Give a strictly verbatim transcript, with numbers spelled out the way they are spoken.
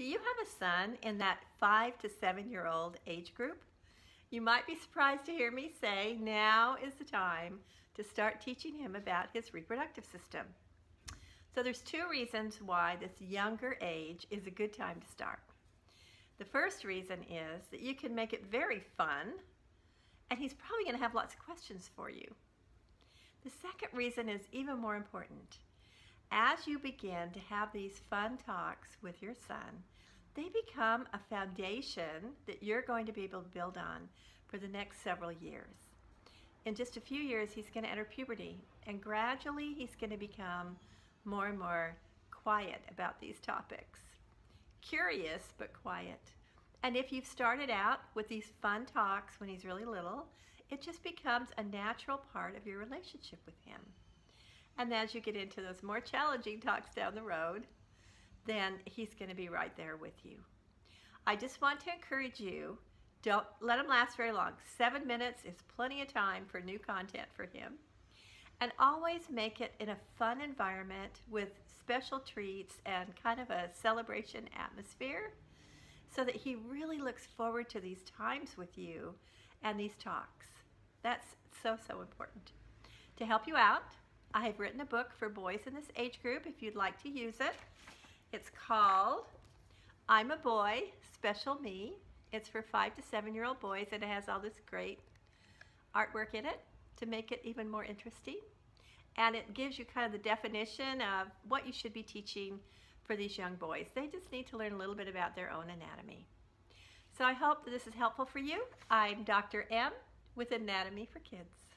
Do you have a son in that five to seven year old age group? You might be surprised to hear me say now is the time to start teaching him about his reproductive system. So there's two reasons why this younger age is a good time to start. The first reason is that you can make it very fun, and he's probably going to have lots of questions for you. The second reason is even more important. As you begin to have these fun talks with your son, they become a foundation that you're going to be able to build on for the next several years. In just a few years, he's going to enter puberty, and gradually he's going to become more and more quiet about these topics. Curious, but quiet. And if you've started out with these fun talks when he's really little, it just becomes a natural part of your relationship with him. And as you get into those more challenging talks down the road, then he's going to be right there with you. I just want to encourage you, don't let him last very long. Seven minutes is plenty of time for new content for him. And always make it in a fun environment with special treats and kind of a celebration atmosphere so that he really looks forward to these times with you and these talks. That's so, so important. To help you out, I have written a book for boys in this age group if you'd like to use it. It's called I'm a Boy, Special Me. It's for five to seven year old boys, and it has all this great artwork in it to make it even more interesting. And it gives you kind of the definition of what you should be teaching for these young boys. They just need to learn a little bit about their own anatomy. So I hope that this is helpful for you. I'm Doctor M with Anatomy for Kids.